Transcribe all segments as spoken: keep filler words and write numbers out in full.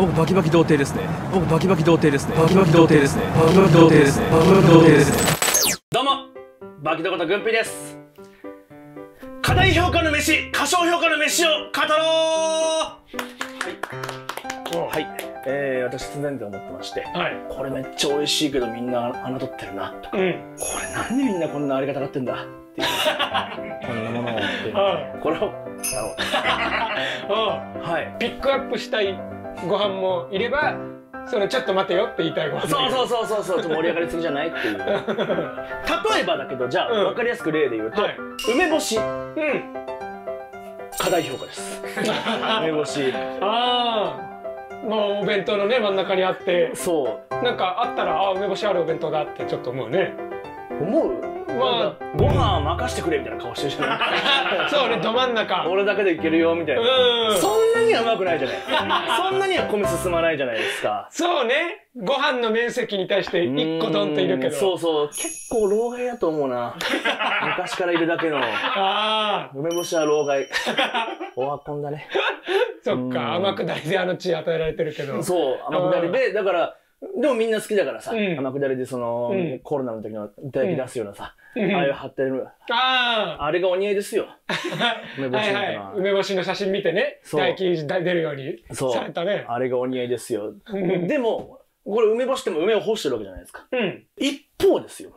あ、僕バキバキ童貞ですね。僕バキバキ童貞ですね。バキバキ童貞ですね。バキバキ童貞ですね。バキバキ童貞ですね。どうも、バキドコとグンピです。過大評価の飯、過小評価の飯を語ろう。はい。はい。えー、私常々思ってまして、はい、これめっちゃ美味しいけどみんな侮ってるなとか、うん、これなんでみんなこんなありがたがってんだっていうこんなものを持って、はい、これをはい、ピックアップしたいご飯もいれば、それちょっと待てよって言いたいご飯もいる。そうそうそうそうそう、盛り上がりすぎじゃないっていう例えばだけど、じゃあ、うん、分かりやすく例で言うと、はい、梅干し、うん、過大評価です梅干しああまあお弁当のね真ん中にあってそうなんかあったらあ梅干しあるお弁当だってちょっと思うね。思うまあご飯任せてくれみたいな顔してるじゃないそうねど真ん中俺だけでいけるよみたいな、そんなにはうまくないじゃない、そんなには米進まないじゃないですか。そうねご飯の面積に対していっこドンといるけど、そうそう結構老害だと思うな昔からいるだけの梅干しは老害オワコンだね。そっか天下りであの地位与えられてるけど、そう天下りでだからでもみんな好きだからさ、天下りでそのコロナの時の歌い出すようなさ、ああいう貼ってるあれがお似合いですよ梅干しみたいな、梅干しの写真見てね唾液出るようにされたね、あれがお似合いですよ。でもこれ梅干しっても梅を干してるわけじゃないですか。一方ですよ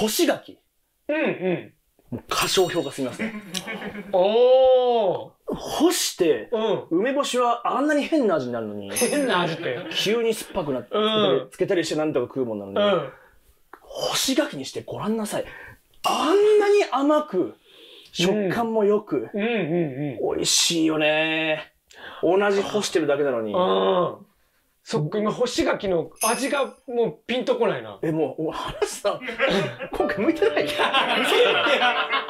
干し柿、過小評価すみません。おー干して、梅干しはあんなに変な味になるのに、変な味って急に酸っぱくなってつけたりしてなんとか食うもんなのに、干し柿にしてごらんなさい、あんなに甘く食感もよく美味しいよね。同じ干してるだけなのに。そっか今干し柿の味がもうピンとこないな。えもう話さ今回向いてないから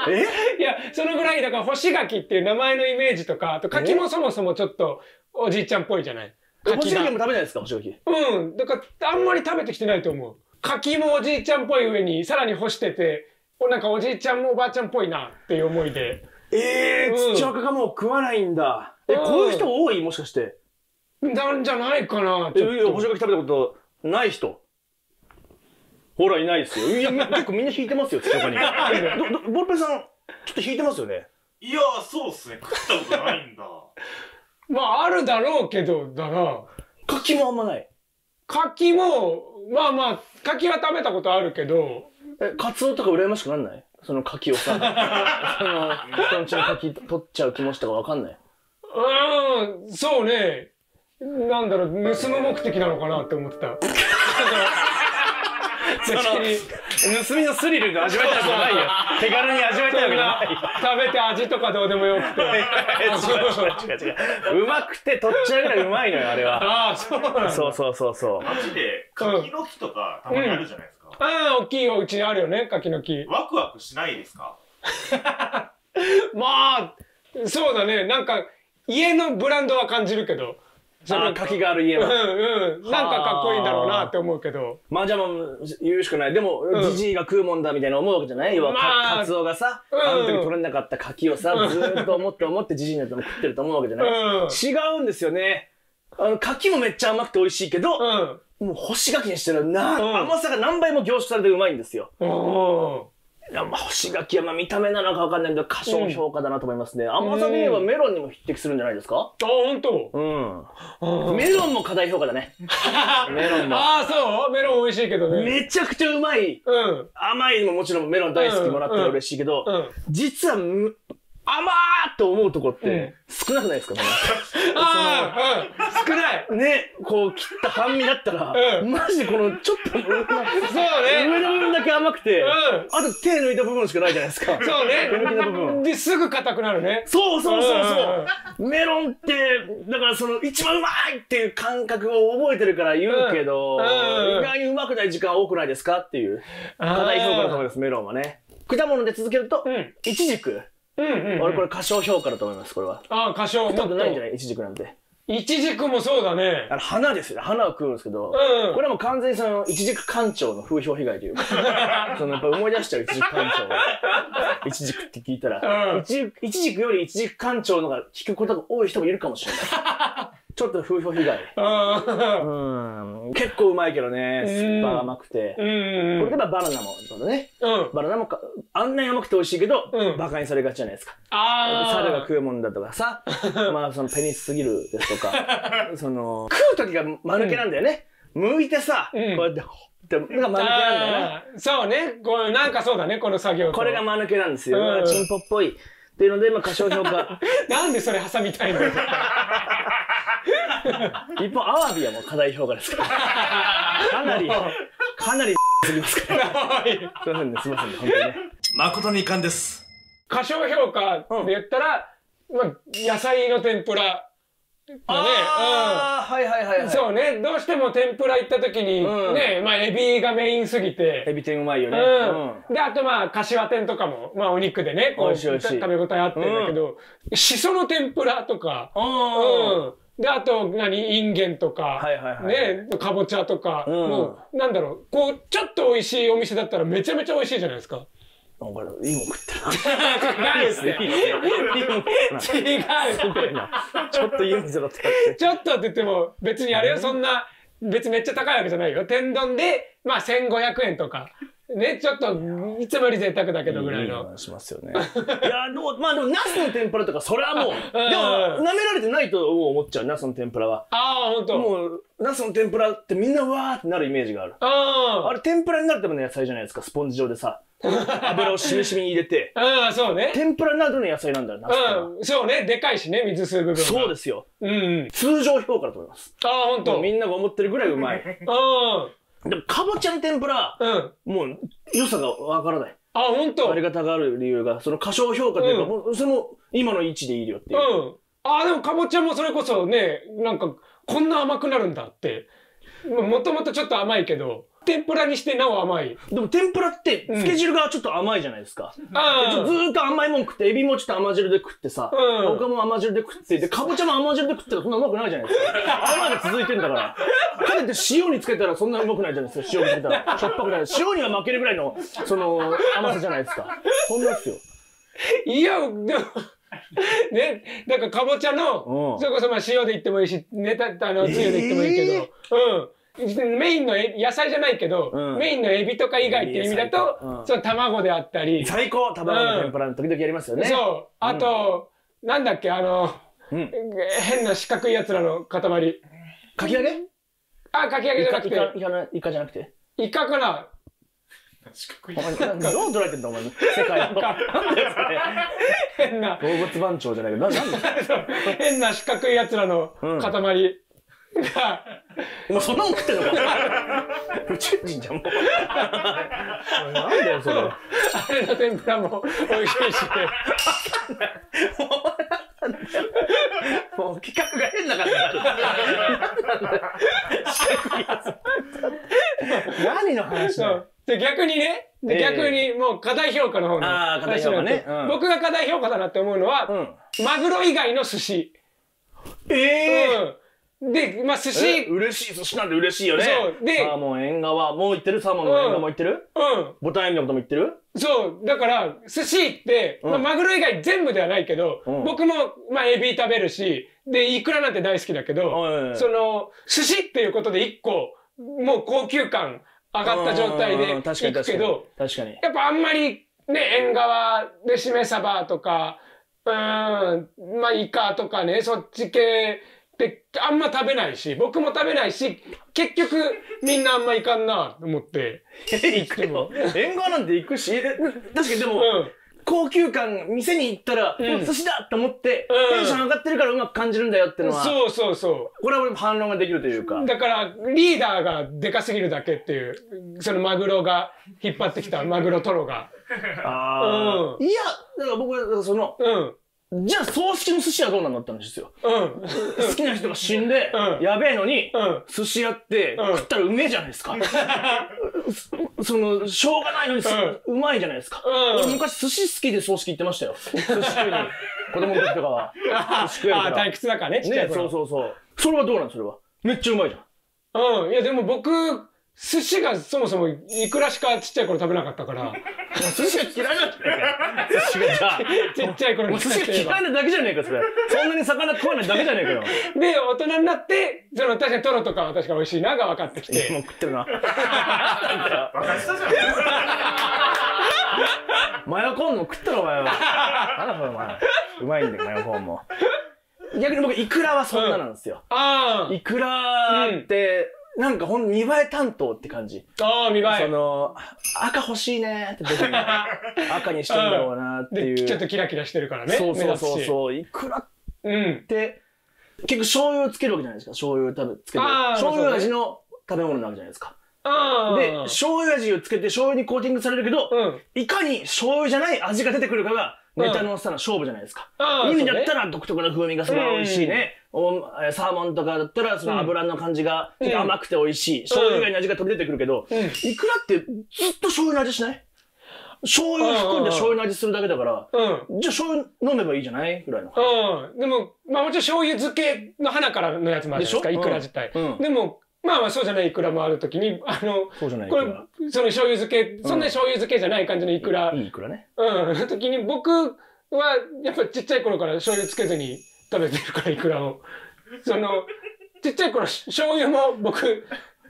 えいやそのぐらいだから干し柿っていう名前のイメージとか、あと柿もそもそもちょっとおじいちゃんっぽいじゃない。干し柿も食べないですか干し柿。うんだからあんまり食べてきてないと思う。柿もおじいちゃんっぽい上にさらに干しててなんかおじいちゃんもおばあちゃんっぽいなっていう思いで。えー土赤がもう食わないんだ。えこういう人多いもしかしてなんじゃないかな。いやいや干し柿食べたことない人ほらいないですよ。いや結構みんな引いてますよ土坂に。ボルペさんちょっと引いてますよね。いやそうっすね食ったことないんだまああるだろうけどだな。柿もあんまない。柿もまあまあ柿は食べたことあるけど、えカツオとか羨ましくなんない、その柿をさその人のちの柿取っちゃう気持ちとかわかんない。うんそうねなんだろう盗む目的なのかなって思ってた。盗みのスリルが味わえたわけじゃないよ。手軽に味わえたわけじゃないよ。食べて味とかどうでもよくて。違う違う違う。うまくて取っちゃうぐらいうまいのよあれは。ああそうなんだ。そうそうそうそう。マジで柿の木とかたまにあるじゃないですか。ああ大きいお家あるよね柿の木。ワクワクしないですか。まあそうだねなんか家のブランドは感じるけど。柿がある家はうんうんなんかかっこいいんだろうなって思うけど、まあじゃあ言うしかない。でもじじいが食うもんだみたいな思うわけじゃない。要はカツオがさあの時取れなかった柿をさずっと思って思ってじじいになっても食ってると思うわけじゃない。違うんですよね。あの柿もめっちゃ甘くて美味しいけどもう干し柿にしてる甘さが何倍も凝縮されてうまいんですよ。干し柿は見た目なのか分かんないけど過小評価だなと思いますね。甘さで言えばメロンにも匹敵するんじゃないですか。あ、本当。うん。メロンも過大評価だね。メロンも。ああ、そう。メロン美味しいけどね。めちゃくちゃうまい。うん。甘いのももちろんメロン大好きもらったら嬉しいけど、実は甘ーって思うとこって少なくないですか。ああ、少ない。ね、こう切った半身だったら、マジでこのちょっと。そうね。甘くて、あと手抜いた部分しかないじゃないですか。そうね。ですぐ硬くなるね。そうそうそうそう。メロンってだからその一番うまいっていう感覚を覚えてるから言うけど、意外にうまくない時間多くないですかっていう過大評価だと思いますメロンはね。果物で続けるとイチジク。俺これ過小評価だと思いますこれは。ああ過小。食べないんじゃないイチジクなんて。イチジクもそうだね。あの花ですよ。花を食うんですけど、うん、これはもう完全にそのイチジク館長の風評被害というか、そのやっぱ思い出しちゃうイチジク館長。イチジクって聞いたら、うん、イチジクよりイチジク館長のが聞くことが多い人もいるかもしれない。ちょっと風評被害。うん。結構うまいけどね、酸っぱ甘くて。これでバナナも、そうだね。バナナも、あんなに甘くて美味しいけど、馬鹿にされがちじゃないですか。ああ。猿が食うもんだとかさ、まあそのペニスすぎるですとか、その、食う時が間抜けなんだよね。剥いてさ、こうやって、って、なんか間抜けなんだよな。そうね。これなんかそうだね、この作業。これが間抜けなんですよ。チンポっぽい。っていうので、まあ過小評価。なんでそれ挟みたいの？一方、アワビはもう過大評価ですから。かなり、かなりすぎますから。すいませんね、すいませんね、本当にね。誠に遺憾です。過小評価で言ったら、まあ、野菜の天ぷら。ああ、はいはいはい。そうね、どうしても天ぷら行った時に、ね、まあエビがメインすぎて。エビ天うまいよね。で、あとまあ、柏天とかも、まあお肉でね、こう、食べ応えあってんだけど、しその天ぷらとか、で、あと、何、インゲンとか、ね、かぼちゃとか、もう、なんだろう、こう、ちょっと美味しいお店だったらめちゃめちゃ美味しいじゃないですか。お前ら、いいもん食ってるな。違うっすね。違う。ちょっといいもんぞろって。ちょっとって言っても、別にあれはそんな、別にめっちゃ高いわけじゃないよ。天丼で、まあせんごひゃくえんとか。ね、ちょっと、いつもより贅沢だけどぐらいの。しますよね。いや、まあでも、ナスの天ぷらとか、それはもう、でも、舐められてないと思っちゃう、ナスの天ぷらは。ああ、ほんと。もう、ナスの天ぷらってみんなわーってなるイメージがある。あれ、天ぷらになるための野菜じゃないですか、スポンジ状でさ。油をしみしみに入れて。うん、そうね。天ぷらなどの野菜なんだよな。うん、そうね。でかいしね、水吸う部分が。そうですよ。うん。通常評価だと思います。ああ、ほんと。みんなが思ってるぐらいうまい。うん。でも、かぼちゃの天ぷら、うん。もう、良さがわからない。あ、ほんと。ありがたがる理由が、その過小評価というか、もう、その、今の位置でいいよっていう。うん。ああ、でもかぼちゃもそれこそね、なんか、こんな甘くなるんだって。もともとちょっと甘いけど、天ぷらにしてなお甘い。でも天ぷらって、つけ汁がちょっと甘いじゃないですか。ああ。ずーっと甘いもん食って、エビもちょっと甘汁で食ってさ、他も甘汁で食って、で、かぼちゃも甘汁で食ってたらそんなうまくないじゃないですか。あれまで続いてんだから。かといって塩につけたらそんなうまくないじゃないですか。塩につけたら。しょっぱくない。塩には負けるぐらいの、その、甘さじゃないですか。そんなですよ。いや、でも、ね、なんかかぼちゃの、それこそまあ塩でいってもいいし、ね、た、あの、つゆでいってもいいけど、うん。メインの野菜じゃないけど、メインのエビとか以外って意味だと、その卵であったり。最高！卵の天ぷらの時々やりますよね。そう。あと、なんだっけ、あの、変な四角いやつらの塊。かき揚げ？あ、かき揚げじゃなくて。イカじゃなくて。イカかな？四角い。どう捉えてんだお前の世界。なんだよそれ。変な。動物番長じゃないけど、なんだ変な四角いやつらの塊。もうそんなもん食ってんのか宇宙人じゃんもうなんだよそれあれの天ぷらも美味しいしもう企画が変な感じになる何の話だよ逆にね、逆にもう過大評価の方の話なんで僕が過大評価だなって思うのはマグロ以外の寿司ええで、まあ、寿司。嬉しい、寿司なんで嬉しいよね。そう。で、サーモン、縁側、もう行ってるサーモンの縁側も行ってるうん。ボタンエビのことも行ってるそう。だから、寿司って、うん、まあ、マグロ以外全部ではないけど、うん、僕も、まあ、エビ食べるし、で、イクラなんて大好きだけど、うん、その、寿司っていうことで一個、もう高級感上がった状態で行くけど、確かに。やっぱあんまり、ね、縁側でしめサバとか、うん、まあ、イカとかね、そっち系、で、あんま食べないし、僕も食べないし、結局、みんなあんま行かんな、と思って。え、行くよ。縁側なんて行くし、確かにでも、うん、高級感、店に行ったら、うん、寿司だと思って、うん、テンション上がってるからうまく感じるんだよってのは。そうそうそう。これは反論ができるというか。だから、リーダーがでかすぎるだけっていう、そのマグロが引っ張ってきた、マグロトロが。ああ。うん、いや、だから僕は、その、うんじゃあ、葬式の寿司屋どうなんだったんですよ。うん。好きな人が死んで、やべえのに、寿司屋って食ったらうめえじゃないですか。その、しょうがないのにうまいじゃないですか。俺昔寿司好きで葬式行ってましたよ。寿司食いに。子供の時とかは。寿司食えるから。あ、退屈だからね。ね、そうそうそう。それはどうなんそれは。めっちゃうまいじゃん。うん。いや、でも僕、寿司がそもそもいくらしかちっちゃい頃食べなかったから。寿司が嫌いだったよ。寿司がじゃあ。ちっちゃい頃に食べなかった。寿司が嫌いなだけじゃねえか、それ。そんなに魚食わないだけじゃねえかよ。で、大人になって、その確かにトロとかは確か美味しいなが分かってきて。もう食ってるな。分かったじゃん。マヨコーンも食ったろ、お前は。なんだこれ、お前。うまいんだよ、マヨコーンも。逆に僕、イクラはそんななんですよ。ああ。イクラって、なんかほんと見栄え担当って感じ。ああ、見栄え。その、赤欲しいねって僕に赤にしてんだろうなっていう。ちょっとキラキラしてるからね。そうそうそうそう。いくらって、結局醤油をつけるわけじゃないですか。醤油を食べ、つける。醤油味の食べ物なわけじゃないですか。で、醤油味をつけて醤油にコーティングされるけど、いかに醤油じゃない味が出てくるかが、ネタのさ、勝負じゃないですか。意味だったら独特な風味がすごい美味しいね。サーモンとかだったらその油の感じが甘くて美味しい。醤油以外の味が飛び出てくるけど、いくらってずっと醤油の味しない？醤油含んで醤油の味するだけだから、じゃあ醤油飲めばいいじゃないぐらいの。でも、まあもちろん醤油漬けの花からのやつもあるじゃないですか、いくら自体。でも、まあまあそうじゃないイクラもあるときに、あの、これ、その醤油漬け、そんな醤油漬けじゃない感じのイクラ。いいイクラね。うん。のときに僕は、やっぱちっちゃい頃から醤油つけずに食べてるから、イクラを。その、ちっちゃい頃、醤油も僕、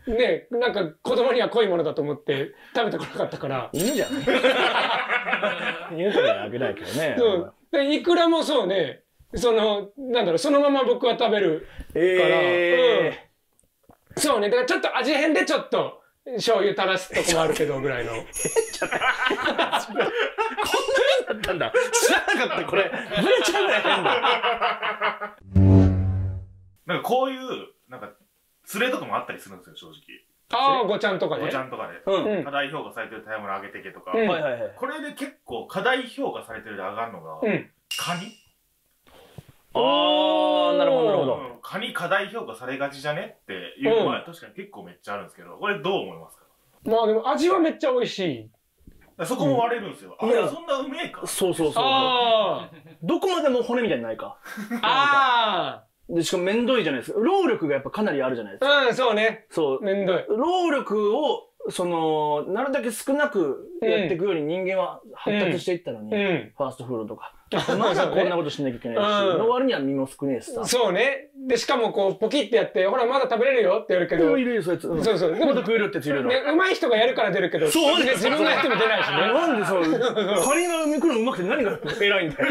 ね、なんか子供には濃いものだと思って食べてこなかったから。犬じゃない犬とかあげないけどね。そう。で、イクラもそうね、その、なんだろう、そのまま僕は食べるから。えーうんそうね。だからちょっと味変でちょっと醤油垂らすとこもあるけどぐらいの。こんな変だったんだ。知らなかったこれ。ぶれちゃうぐらい変だ。なんかこういうなんか連れとかもあったりするんですよ正直。ああ、ごちゃんとかで。ごちゃんとかで。課題評価されてる食べ物上げてけとか。これで結構課題評価されてるで上がるのがカニ。ああ、なるほどなるほど。カニ過大評価されがちじゃねっていうのは確かに結構めっちゃあるんですけど、これどう思いますか？まあでも味はめっちゃ美味しい。そこも割れるんですよ。あれそんなうめえか。そうそうそう。どこまでも骨みたいにないか。ああ。でしかもめんどいじゃないですか。労力がやっぱかなりあるじゃないですか。うん、そうね。そう。めんどい。労力をそのなるだけ少なくやっていくように人間は発達していったのに、ファーストフードとか。まだこんなことしなきゃいけないし、の割には身も少ねえしさ。そうね。で、しかもこう、ポキってやって、ほら、まだ食べれるよってやるけど。いるよ、そいつ。そうそう。まだ食えるってついるの。うまい人がやるから出るけど、そうね。自分がやっても出ないしね。なんでそう、カニがめくるのうまくて何が偉いんだよ。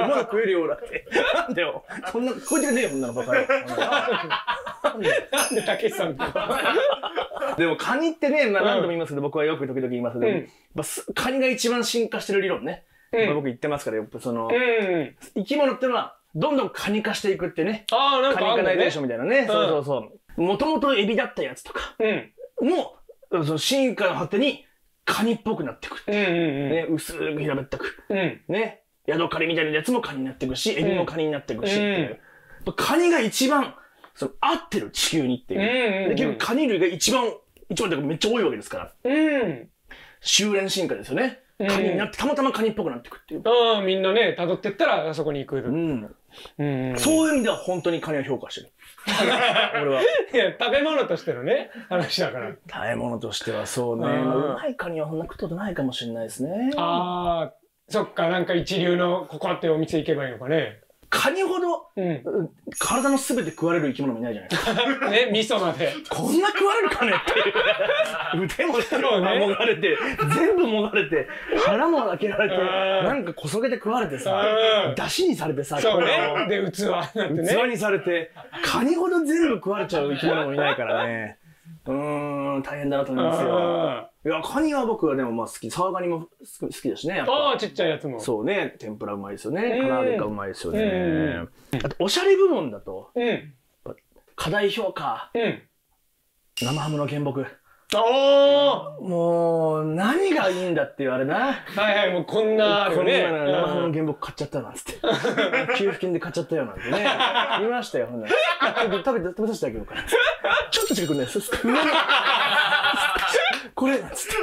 まだ食えるよ、だって。なんだよ。そんな、こいつがねえよ、こんなのバカよ。なんで、たけしさんとか。でも、カニってね、何度も言いますけど、僕はよく時々言いますけど、カニが一番進化してる理論ね。僕言ってますから、やっぱその、生き物ってのは、どんどんカニ化していくってね。カニ化ナイデーションみたいなね。そうそうそう。もともとエビだったやつとか、もう、その進化の果てにカニっぽくなってくってね、薄く平べったく。ね。ヤドカリみたいなやつもカニになってくし、エビもカニになってくしっていう。カニが一番、その、合ってる地球にっていう。結局カニ類が一番、一番めっちゃ多いわけですから。修練進化ですよね。カニになって、たまたまカニっぽくなってくっていう。ああ、みんなね、辿ってったら、あそこに行く。うん。そういう意味では本当にカニを評価してる。俺は。いや、食べ物としてのね、話だから。食べ物としてはそうね。うまいカニはそんなことないかもしれないですね。ああ、そっか、なんか一流の、ここってお店行けばいいのかね。カニほど、体のすべて食われる生き物もいないじゃないですか。ね、味噌まで。こんな食われるかねっていう。腕も下ももがれて、全部もがれて、腹も開けられて、なんかこそげて食われてさ、出汁にされてさ、そうね。で、器なんてね。器にされて、カニほど全部食われちゃう生き物もいないからね。うーん、大変だなと思いますよ。いや、カニは僕はでもまあ好き。サワガニも好きだしね。やっぱああ、ちっちゃいやつも。そうね。天ぷらうまいですよね。唐揚げがうまいですよね。あと、おしゃれ部門だと、課題評価、生ハムの原木。おー！もう、何がいいんだって言われな。はいはい、もうこんな、こんな生ハムの原木買っちゃったなんつって。給付金で買っちゃったよなんてね。言いましたよ、ほんなら。食べ、食べさせてあげようかな。ちょっと近くないですか？これなんつって。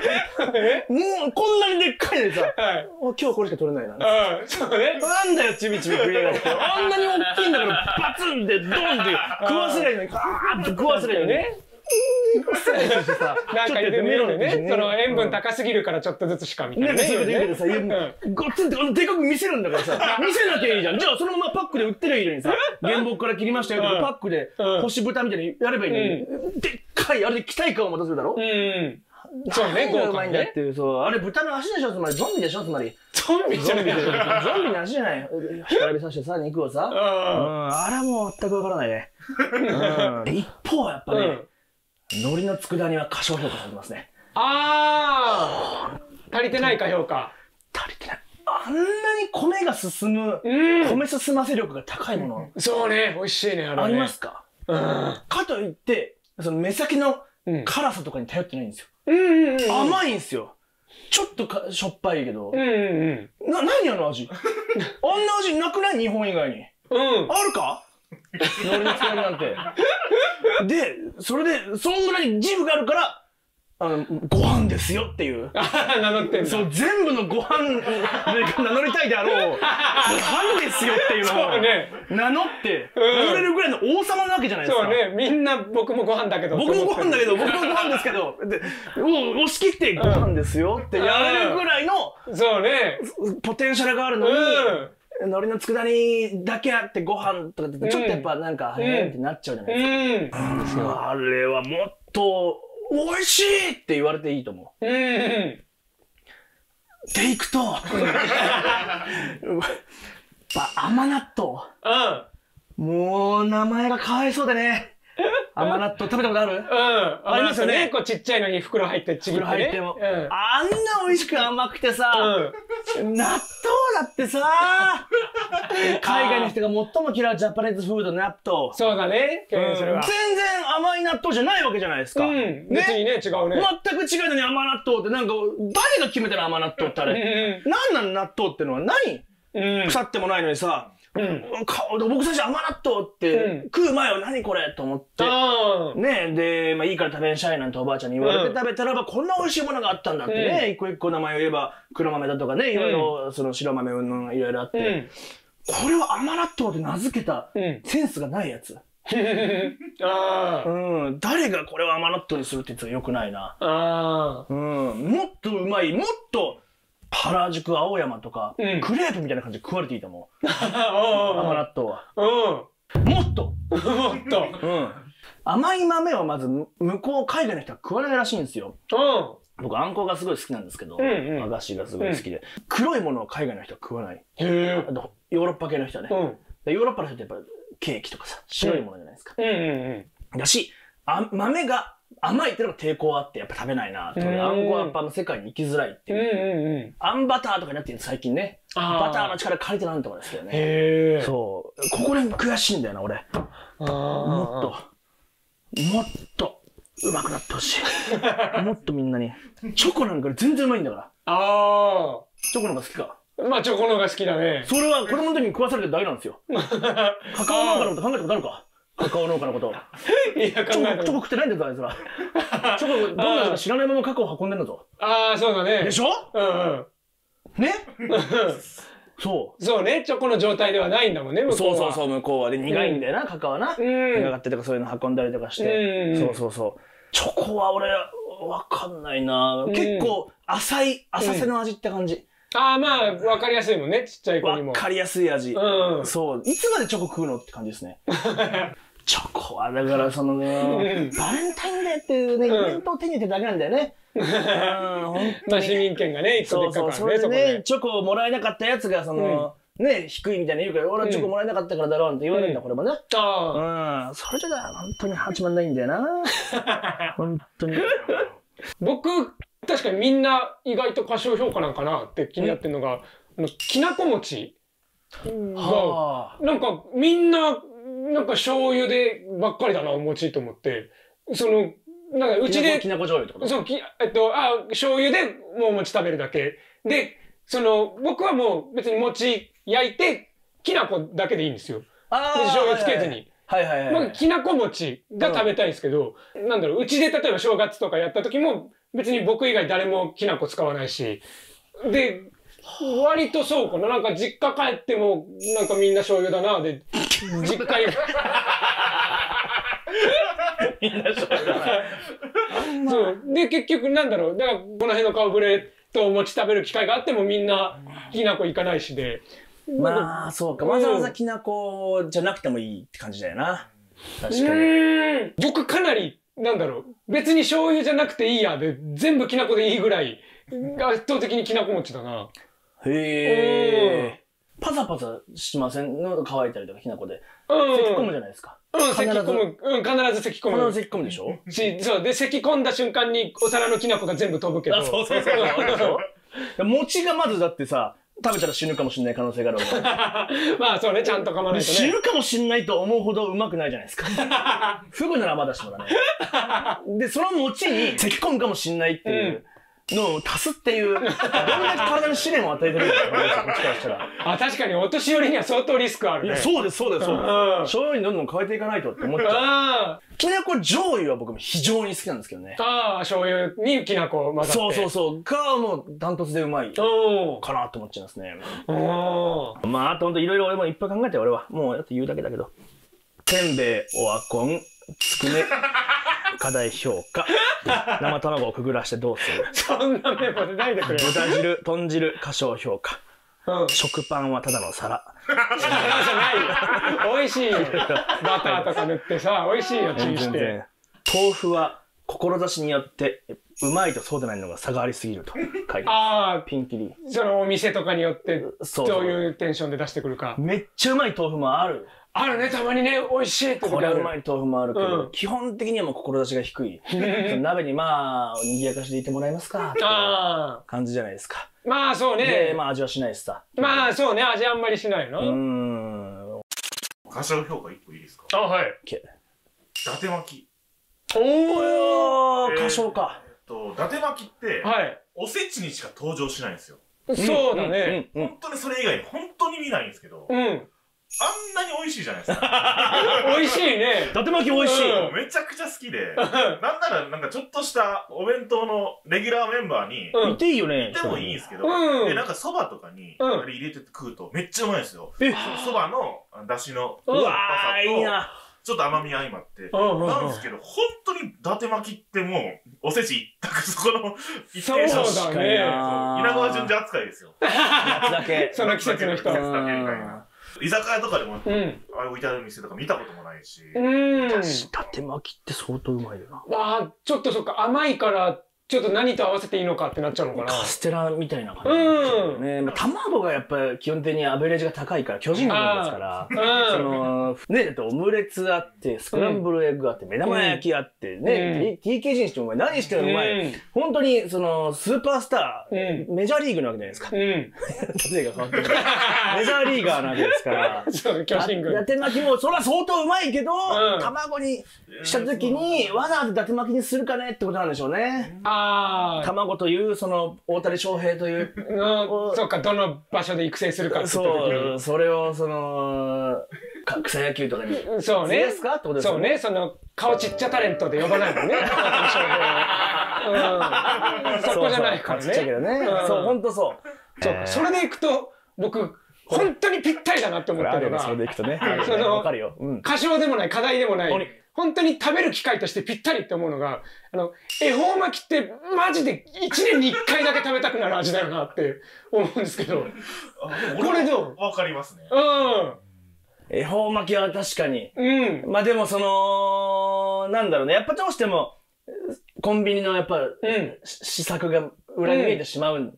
もう、こんなにでっかいのにさ、今日これしか取れないな。なんだよ、ちびちび食いやがって。あんなに大きいんだから、バツンでドンって食わせりゃいいのに、ガーッと食わせりゃいいのに。なんか言ってみるね。その塩分高すぎるからちょっとずつしかみたいなね。そういうこと言うけどさ、ごっつんってでかく見せるんだからさ、見せなきゃいいじゃん。じゃあそのままパックで売ってりゃいいのにさ、原木から切りましたよとかパックで干し豚みたいにやればいいのに、でっかいあれで期待感を持たせるだろ。そうね、うまいんだっていう、そう、あれ豚の足でしょ、つまり、ゾンビでしょ、つまり。ゾンビじゃねえか。ゾンビの足じゃない。並びさしてさ、肉をさ、あれはもう全くわからないね。一方、やっぱね、海苔の佃煮は過小評価されますね。あー、足りてないか評価。足りてない。あんなに米が進む、米進ませ力が高いもの。そうね、美味しいね、あれ。ありますか？かといって、その目先の辛さとかに頼ってないんですよ。甘いんすよ。ちょっとかしょっぱいけど。な、何あの味。あんな味なくない？日本以外に。うん。あるか？海苔の佃煮なんて。で、それで、そんぐらいジブがあるから、あの、ご飯ですよっていう。名乗ってんだ。そう、全部のご飯で名乗りたいであろう。ご飯ですよっていうのを。ね。名乗って、名乗れるぐらいの王様なわけじゃないですか。そうね。みんな僕もご飯だけど。僕もご飯だけど、僕もご飯ですけど。で、もう押し切ってご飯ですよってやれるぐらいの、そうね。ポテンシャルがあるのに、海苔の佃煮だけあってご飯とかって、ちょっとやっぱなんか、へーってなっちゃうじゃないですか。あれはもっと、美味しいって言われていいと思う。うん。でいくと、やっぱ甘納豆。うん。もう名前がかわいそうでね。甘納豆食べたことある？うん。ありますよね。こうちっちゃいのに袋入ってちぎってね。袋入っても。あんな美味しく甘くてさ、納豆だってさ、海外の人が最も嫌うジャパニーズフード納豆。そうだね。全然甘い納豆じゃないわけじゃないですか。うん。別にね、違うね。全く違うのに甘納豆ってなんか、誰が決めたの甘納豆ってあれ。なんなん納豆ってのは何？腐ってもないのにさ、うん、僕最初甘納豆って食う前は何これと思って、ね、で、まあいいから食べんしゃいなんておばあちゃんに言われて食べたらばこんな美味しいものがあったんだってね、一個一個名前を言えば黒豆だとかね、いろいろその白豆うんぬんいろいろあって、これは甘納豆って名付けたセンスがないやつ。うん、誰がこれは甘納豆にするって言ってたらよくないな。うん、もっとうまい、もっと原宿、青山とか、うん、クレープみたいな感じで食われていいと思う。甘納豆は。うん、もっともっと、うん、甘い豆をまず向こう海外の人は食わないらしいんですよ。うん、僕、あんこがすごい好きなんですけど、うんうん、和菓子がすごい好きで。うん、黒いものを海外の人は食わない。へー。あとヨーロッパ系の人はね。うん、ヨーロッパの人ってやっぱケーキとかさ、白いものじゃないですか。だし、あ、豆が甘いってのが抵抗あってやっぱ食べないなと。あんこはやっぱ世界に行きづらいっていう。あんバターとかになってる最近ね。バターの力借りてなんとかですけどね。そう。ここら辺悔しいんだよな、俺。もっと、もっと、うまくなってほしい。もっとみんなに。チョコなんか全然うまいんだから。ああ。チョコの方が好きか。まあチョコの方が好きだね。それは子供の時に食わされてるだけなんですよ。カカオ農家のこと考えたことあるか？カカオ農家のこと。いや、考えない。チョコ食ってないんだぞ、あいつら。チョコ、どんなのか知らないままカカオ運んでんだぞ。ああ、そうだね。でしょ？うんうん。ね？そう。そうね、チョコの状態ではないんだもんね、向こうは。そうそうそう、向こうは。で、苦いんだよな、カカオはな。苦かったりとか、そういうの運んだりとかして。そうそうそう。チョコは俺、わかんないな。結構、浅い、浅瀬の味って感じ。ああ、まあ、わかりやすいもんね、ちっちゃい子にも。わかりやすい味。そう。いつまでチョコ食うのって感じですね。チョコはだからそのね、バレンタインデーっていうね、イベントを手に入れてるだけなんだよね。まあ市民権がね、一個でっかくあるね、そこで。そうね、チョコをもらえなかったやつが、その、ね、低いみたいな言うから、俺はチョコもらえなかったからだろうって言われるんだ、これもね。うん。それじゃ本当に始まんないんだよな。本当に。僕、確かにみんな意外と過小評価なんかなって気になってるのが、きなこ餅が、なんかみんな、なんか醤油でばっかりだな、お餅と思って。その、なんかうちで。きなこ醤油ってこと？そう、き、えっと、あ、醤油でもうお餅食べるだけ。で、その、僕はもう別に餅焼いて、きなこだけでいいんですよ。ああ。醤油つけずに。はいはいはい。僕、きなこ餅が食べたいんですけど、うん、なんだろう、うちで例えば正月とかやった時も、別に僕以外誰もきなこ使わないし。で、割とそうかな。なんか実家帰っても、なんかみんな醤油だな。で、実家に。みんな醤油だな。うん、で結局なんだろう、だからこの辺の顔ぶれとお餅食べる機会があってもみんなきなこ行かないしで、まあそうか、わざわざきなこじゃなくてもいいって感じだよな。確かに、うん、僕かなりなんだろう、別に醤油じゃなくていいやで全部きなこでいいぐらい圧倒的にきなこ餅だな。へえ。パサパサしません？喉乾いたりとかきなこで咳込むじゃないですか。うん、咳込む。うん、必ず咳込む。必ず咳込むでしょ？し、そうで咳込んだ瞬間にお皿のきなこが全部飛ぶけど。あ、そうそうそう。餅がまずだってさ、食べたら死ぬかもしれない可能性があるわけです。まあそうね、ちゃんと噛まないとね。死ぬかもしれないと思うほどうまくないじゃないですか。フグならまだしもだね。でその餅に咳込むかもしれないっていう。うんのを足すっていう、どんだけ体に試練を与えてるんだろう、こっちからしたら。あ、確かにお年寄りには相当リスクあるね。いや、そうです、そうです、そうです。醤油にどんどん変えていかないとって思っちゃう。きなこ醤油は僕も非常に好きなんですけどね。ああ、醤油にきなこ混ざって。そうそうそう。が、もうダントツでうまいかなと思っちゃいますね。まあ、あとほんといろいろ俺もいっぱい考えて、俺は。もう、やっと言うだけだけど。せんべい、オワコン、つくね。課題評価。生卵をくぐらしてどうする？そんなメモでないでくれ。豚汁、豚汁、過小評価。うん、食パンはただの皿。皿じゃないよ。美味しいよ。バターとか塗ってさ、美味しいよ、チンして。豆腐は志によって、うまいとそうでないのが差がありすぎると書いてます。ああ、ピンキリ。そのお店とかによって、どういうテンションで出してくるか。めっちゃうまい豆腐もある。あるね、たまにね、美味しいってこれはうまい豆腐もあるけど、うん、基本的にはもう志が低い。鍋にまあ、賑やかしでいてもらえますかって感じじゃないですか。まあそうね。で、まあ味はしないしさ。まあそうね、味あんまりしないの。うん。過小評価いっこいいですか？あ、はい。OK。伊達巻き。おー、過小か。えっと、伊達巻きって、はい、おせちにしか登場しないんですよ。そうだね。本当にそれ以外、本当に見ないんですけど。うん。あんなに美味しいじゃないですか。美味しいね。伊達巻き美味しい。めちゃくちゃ好きで。なんなら、なんかちょっとしたお弁当のレギュラーメンバーに。いていいよね。いてもいいんですけど。で、なんか蕎麦とかに、あれ入れて食うとめっちゃうまいんですよ。蕎麦の出汁の酸っぱさと、ちょっと甘み相まって。なんですけど、本当に伊達巻きってもう、おせち一択、そこの一定差しかいない。稲川淳二扱いですよ。夏だけ。その季節の人。夏だけみたいな。居酒屋とかでも、うん、あれ置いてある店とか見たこともないし、伊達巻きって相当うまいよな。あ、ちょっとそっか、甘いからちょっと何と合わせていいのかってなっちゃうのかな。カステラみたいな感じ、うん、ね。まあ、卵がやっぱ基本的にアベレージが高いから、巨人軍ですから、そのね、だってオムレツあってスクランブルエッグあって目玉焼きあってね、うん、ティーケージー にしてもお前何してもうまい、うん、本当にそのスーパースター、うん、メジャーリーグなわけじゃないですか。例えが変わってる。メジャーリーガーなわけですから。そう、巨人軍。伊達巻きもそれは相当うまいけど、うん、卵にした時にわざわざ伊達巻きにするかねってことなんでしょうね。うん、卵というその大谷翔平というそうか、どの場所で育成するかってそうそれをその草野球とかにそうねですかってことですよね。そうね、その顔ちっちゃタレントで呼ばないもんね。そこじゃないからね。そう、本当そう。そう、それでいくと僕本当にぴったりだなって思ったのが、それでいくとね、その過小でもない課題でもない。本当に食べる機会としてぴったりって思うのが、あの、恵方巻きってマジでいちねんにいっかいだけ食べたくなる味だよなって思うんですけど。これどう？わかりますね。うん。恵方巻きは確かに。うん。まあでもその、なんだろうね。やっぱどうしても、コンビニのやっぱ、うん、試作が裏に見えてしまうっていう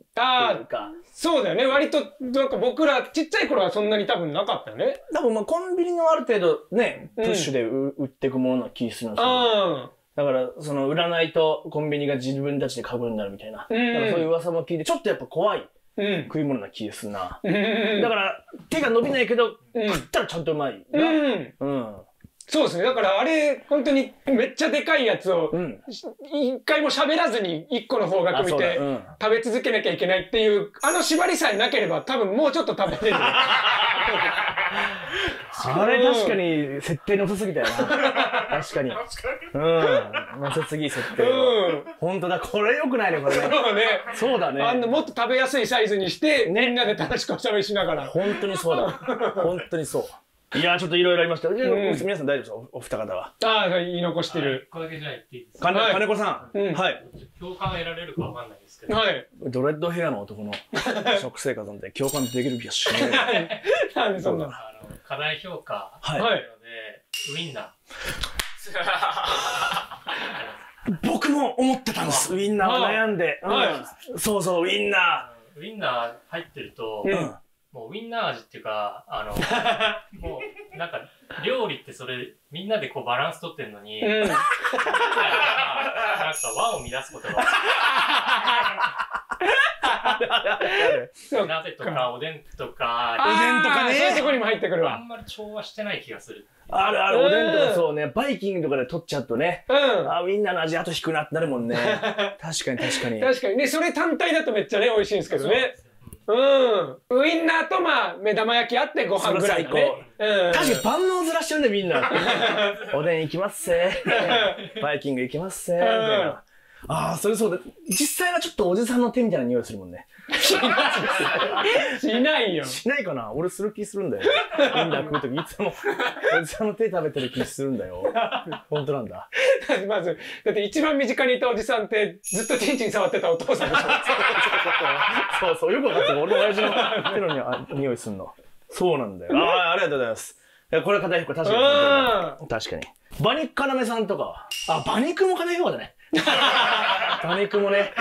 か。うん、そうだよね。割と、なんか僕らちっちゃい頃はそんなに多分なかったよね。多分まあコンビニのある程度ね、プッシュで売っていくものの気するんですけど。うん、だから、その売らないとコンビニが自分たちで買うことになるみたいな。うん、だからそういう噂も聞いて、ちょっとやっぱ怖い。うん、食い物な気するな。うん、だから、手が伸びないけど、うん、食ったらちゃんとうまい。うん。うんそうですね。だからあれ、本当にめっちゃでかいやつを、一回も喋らずに一個の方角見て、食べ続けなきゃいけないっていう、あの縛りさえなければ多分もうちょっと食べてる。あれ確かに設定の遅すぎたよな。確かに。うん。遅すぎ設定。うん。本当だ。これ良くないね、これね。そうね。そうだね。あの、もっと食べやすいサイズにして、みんなで楽しくおしゃべりしながら。本当にそうだ。本当にそう。いやーちょっといろいろありました。皆さん大丈夫ですか、お二方は。ああ、言い残してる。これだけじゃ言っていいですか。金子さん。はい。共感得られるかわかんないですけど。はい。ドレッドヘアの男の食生活なんて共感できる気がしない。なんでそんな。課題評価。はい。なので、ウインナー。僕も思ってたんです。ウインナーを悩んで。そうそう、ウインナー。ウインナー入ってると、もうウインナー味っていうか、あの、もうなんか料理ってそれみんなでこうバランス取ってんのに、うん、なんか和を乱すことが鍋とかおでんとか、おでんとかね、そういうとこにも入ってくるわ。あんまり調和してない気がする。あるある、おでんとかそうね、バイキングとかで取っちゃうとね、あ、ウインナーの味あと引くなってなるもんね。確かに確かに。確かにね、それ単体だとめっちゃね、美味しいんですけどね。うん、ウインナーとまあ目玉焼きあってご飯ぐらいだね。確かに万能ずらしてるね、みんな。おでん行きますせー、バイキング行きますせーみたいな。ああ、それそうだ。実際はちょっとおじさんの手みたいな匂いするもんね。しないよ。しないかな、俺する気するんだよ。ウインナー食うときいつもおじさんの手食べてる気するんだよ。本当なんだ。だってまず、だって一番身近にいたおじさんってずっとチンチン触ってたお父さんでしょ。そうそう、よくわかった。俺の親父の手の匂いすんの。そうなんだよ。ああ、ありがとうございます。いや、これ課題評価確かに。確かに。馬肉かなめさんとかは。あ、馬肉も課題評価だね。馬肉もね。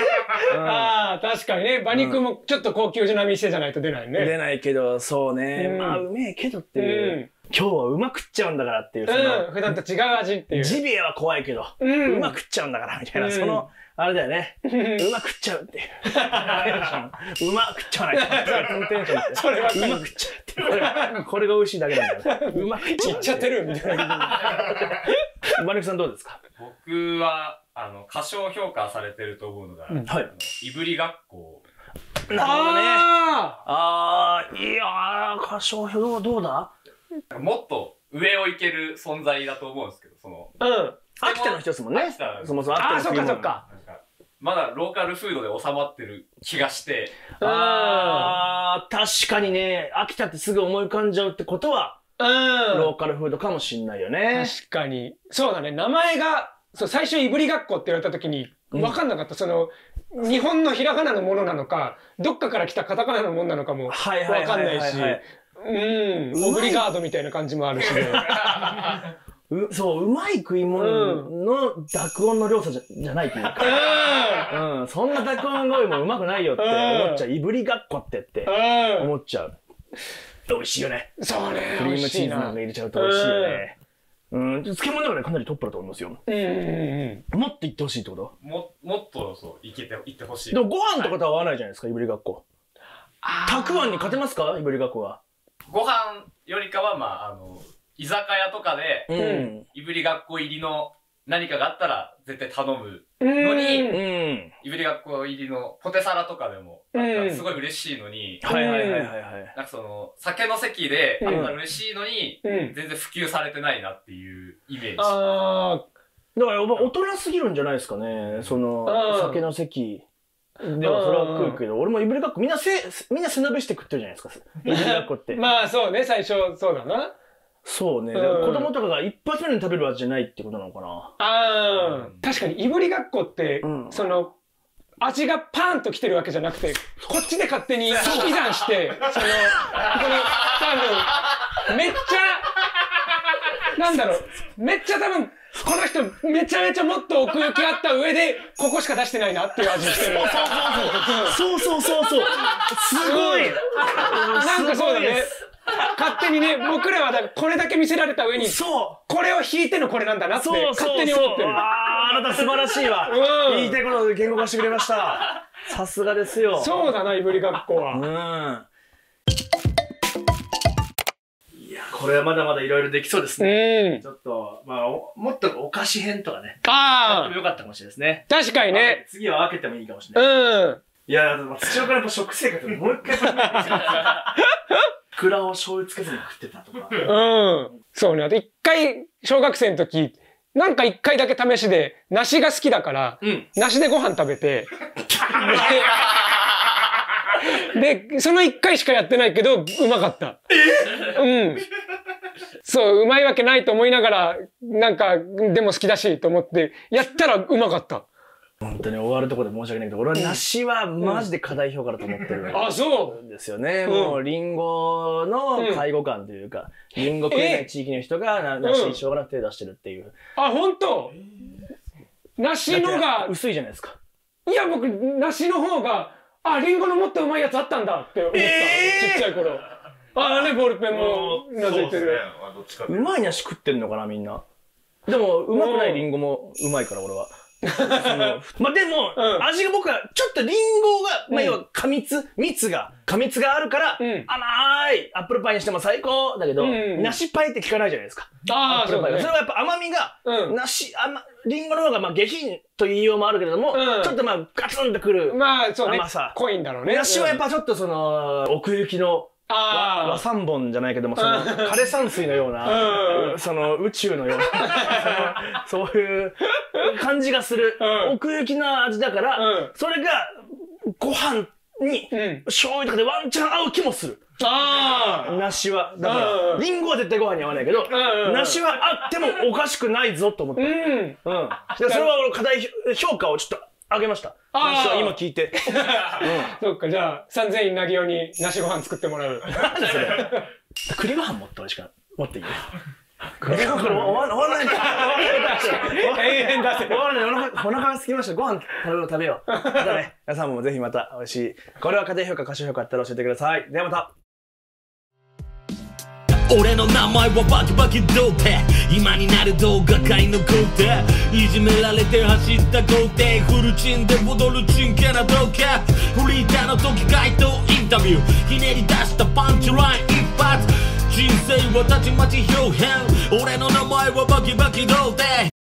ああ、確かにね。馬肉もちょっと高級な店じゃないと出ないね。出ないけど、そうね。まあ、うめえけどっていう。今日はうまく食っちゃうんだからっていう。うん、普段と違う味っていう。ジビエは怖いけど、うまく食っちゃうんだからみたいな。その、あれだよね。うまく食っちゃうっていう。うまく食っちゃわないと。それはうまく食っちゃうっていう。これが美味しいだけなんだよ。うまく食っちゃってるみたいな。馬肉さんどうですか？僕は、あの、過小評価されてると思うのが、いぶりがっこ。なるほどね。ああ、いやー、過小評価どうだ？もっと上をいける存在だと思うんですけど、その。うん。秋田の人ですもんね。そもそも秋田の人。あ、そっかそっか。まだローカルフードで収まってる気がして。ああ、確かにね、秋田ってすぐ思い浮かんじゃうってことは、うん。ローカルフードかもしんないよね。確かに。そうだね、名前が、そう、最初いぶりがっこって言われた時に、わかんなかった。その、日本のひらがなのものなのか、どっかから来たカタカナのものなのかも、わかんないし。うん、オブリガードみたいな感じもあるしね。うそう、うまい食い物の濁音の量差じゃじゃないっていうか。うん、そんな濁音声もうまくないよって思っちゃう。いぶりがっこってって思っちゃう。美味しいよね。そうね。クリームチーズなんか入れちゃうと美味しいよね。うん、漬物でもね、かなりトップだと思いますよ。うんうんうん。もっといってほしいってこと？も、もっとそう、いけて、いってほしい。でもご飯とかとは合わないじゃないですか、いぶりがっこ。たくあんに勝てますか、いぶりがっこは。ご飯よりかは、まあ、あの、居酒屋とかで、いぶりがっこ入りの何かがあったら絶対頼むのに、いぶりがっこ入りのポテサラとかでも、すごい嬉しいのに、なんかその、酒の席であったら嬉しいのに、全然普及されてないなっていうイメージ。あー、だから大人すぎるんじゃないですかね、その、酒の席。でもそれは食うけど、俺もいぶりがっこみんなせ、みんな背伸びして食ってるじゃないですか、いぶりがっこって。まあそうね、最初、そうだな。そうね、うん、子供とかが一発目に食べる味じゃないってことなのかな。ああ、うん、確かにいぶりがっこって、うん、その、味がパーンと来てるわけじゃなくて、こっちで勝手に引き算して、その、この、多分、めっちゃ、なんだろう、めっちゃ多分、この人、めちゃめちゃもっと奥行きあった上で、ここしか出してないなっていう味してる。そうそうそうそう。すごい。なんかそうだね。勝手にね、僕らはだこれだけ見せられた上に、これを引いてのこれなんだなって、勝手に思ってる。ああ、あなた素晴らしいわ。言いたいことを言語化してくれました。さすがですよ。そうだな、いぶりがっこは。これはまだまだいろいろできそうですね。ちょっと、まあ、もっとお菓子編とかね。ああ。やってもよかったかもしれないですね。確かにね。次は分けてもいいかもしれない。うん。いや、土岡の食生活でもう一回食べてみて。いくらを醤油つけずに食ってたとか。うん。そうね。あと一回、小学生の時、なんか一回だけ試しで、梨が好きだから、梨でご飯食べて、で、その一回しかやってないけど、うまかった。えうん。そう、うまいわけないと思いながら、なんか、でも好きだしと思って、やったらうまかった。本当に終わるところで申し訳ないけど、俺は梨はマジで過大評価だと思ってる。あ、そうですよね。もう、リンゴの介護感というか、リンゴ食えない地域の人が梨にしょうがなく手出してるっていう。あ、本当？梨のが。薄いじゃないですか。いや、僕、梨の方が、あ、リンゴのもっとうまいやつあったんだって思った。ちっちゃい頃。ああね、ボールペンもうなずいてる。うまい梨食ってんのかな、みんな。でも、うまくないリンゴもうまいから、俺は。まあでも、味が僕は、ちょっとリンゴが、まあ要は果蜜、蜜が、果蜜があるから、甘いアップルパイにしても最高だけど、梨パイって聞かないじゃないですか。ああ、アップルパイ。それはやっぱ甘みが、梨、甘、リンゴの方がまあ下品という言いようもあるけれども、ちょっとまあガツンとくる甘さ。濃いんだろうね。梨はやっぱちょっとその、奥行きの、和三本じゃないけども、その、枯山水のような、その、宇宙のような、そういう感じがする、奥行きな味だから、それが、ご飯に、醤油とかでワンチャン合う気もする。ああ梨は。だから、リンゴは絶対ご飯に合わないけど、梨はあってもおかしくないぞと思った。うん。うん。それは俺、過大評価をちょっと、あげました。ああ、今聞いて。そっか、じゃあ、さんぜんえんなぎように梨ご飯作ってもらう。なんでそれ。栗ご飯もっと美味しく持っていいよ。これ終わらないんだ。永遠だって。終わらない。お腹が空きました。ご飯食べよう。またね、皆さんもぜひまた美味しい。これは家庭評価、過小評価あったら教えてください。ではまた。俺の名前はバキバキ童貞、今になる動画界の皇帝、いじめられて走った皇帝、フルチンで踊るチンケな動画、フリーターの時街頭インタビュー、ひねり出したパンチライン一発、人生はたちまち表変、俺の名前はバキバキ童貞。